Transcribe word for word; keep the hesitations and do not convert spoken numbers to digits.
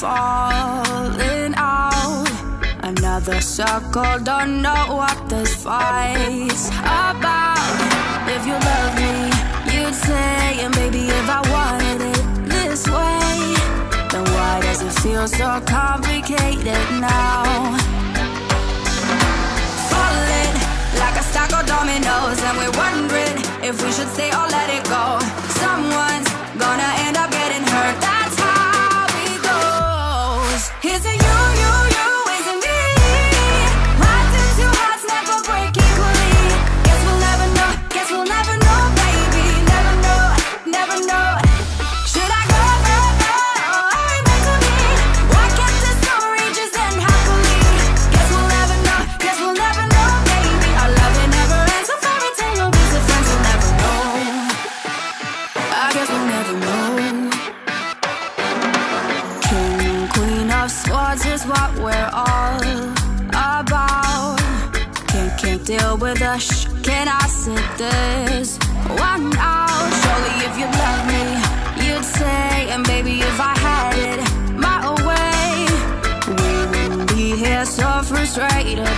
falling out. Another circle, don't know what this fight's about. If you love me, you'd say, and baby, if I wanted it this way, then why does it feel so complicated now? Falling like a stack of dominoes, and we're wondering if we should stay or let it go. Someone's gonna end up getting hurt. That's how it goes. Here's a you, you, you, is a me. My two, two hearts never break equally. Guess we'll never know, guess we'll never know, baby. Never know, never know. Should I go, go, go, or are we meant to be? Why can't this story just end happily? Guess we'll never know, guess we'll never know, baby. Our love, it never ends. A fairy tale, no piece of friends will never know. I guess we'll never know. Swords is what we're all about. Can't, can't deal with us. Shh, can I sit this one out? Surely if you love me, you'd say, and baby, if I had it my way, we wouldn't be here so frustrated